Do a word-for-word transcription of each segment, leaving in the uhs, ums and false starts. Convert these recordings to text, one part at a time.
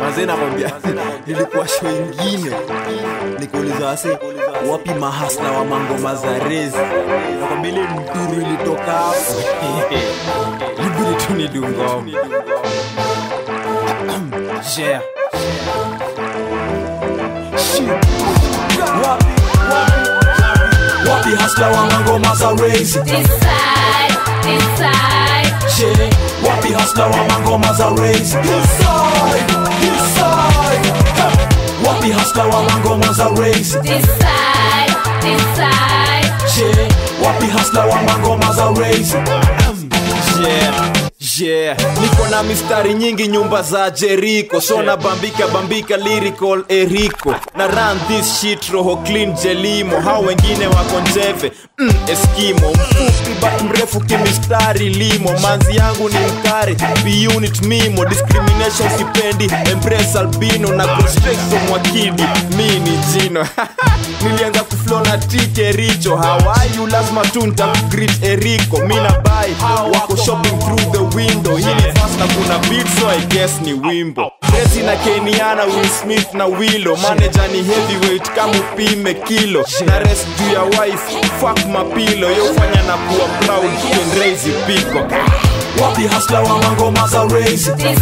Manze nakwambia nilikuwa show nyingine nikuuliza ase wapi mahasla wa mangoma za rezi nakwambia ile mduru ilitoka hapo libili tu ni dungo yeah wapi wapi wapi hasla wa mangoma za rezi inside inside shit wapi hasla wa mangoma za rezi inside wapi hasla wa mangoma za rezi inside inside shit wapi hasla wa mangoma za rezi yeah yeah niko na mistari nyingi nyumba za Jericho so na bambika bambika lyrical eriko na run this shit roho clean jelimo hao wengine wako njeve mm, eskimo mfupi but mrefu kimistari limo manzi yangu ni mkari be unit mimo discrimination sipendi embrace albino na constricto mwakidi mini jino nilianza kuflow na tike richo how are you lazima tunta greet eriko mina buy wako shopping through the window hili fast na kuna beat so I guess ni wimbo Rezi na Keniana, Will Smith na Willow manager ni heavyweight kama upime kilo na rest do your wife fuck mapilo yo fanya na kuwa proud and raise piko wapi hasla wa mangoma za raise inside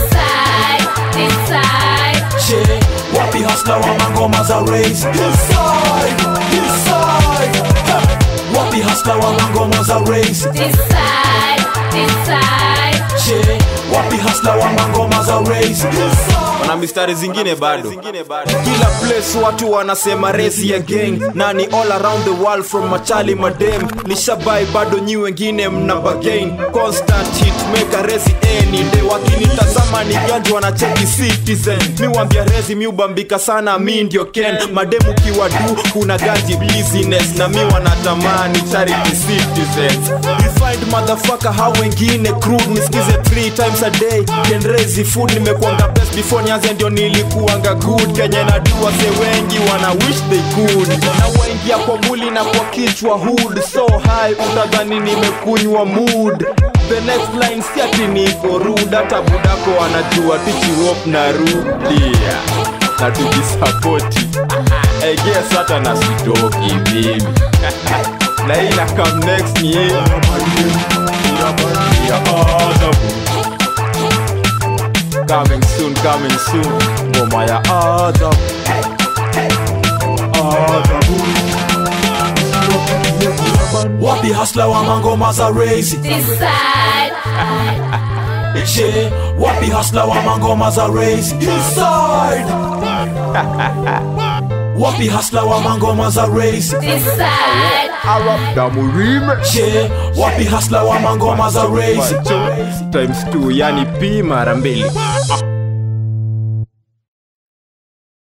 inside shit wapi hasla wa mangoma za raise inside inside wapi hasla wa mangoma za raise inside inside shit wapi hasla wa mangoma za raise wana mistari zingine bado kila place watu wanasema raise ya gang nani all around the world from machali madem nishabai bado nyi wengine mna bargain constant hit make a raise any day wakinitazama ni ganji wanacheki citizen niwaambia raise miubambika sana mimi ndio ken mademu kiwa du kuna ganji business na mimi wanatamani charity citizen you find motherfucker hao wengine crude ni three times a day can raise food nimekuanga best before nianze ndio nilikuanga good Kenya na dua se wengi wana wish they could na waingia kwa mwili na kwa kichwa hood so high utadhani nimekunywa mood the next line siati niko rude hata budako wanajua tichi wop na rudi na tujisapoti I guess hata na sidoki mimi na ina come next year coming soon, coming soon. Ngoma ya adabu, adabu. Wapi hasla wa mangoma za raise? Inside. Shit, wapi hasla wa mangoma za raise? Inside. Wapi hasla wa mangoma za raise? Inside. Awabdamurime shit wapi hasla wa mangoma za raise times two yani pi mara mbili.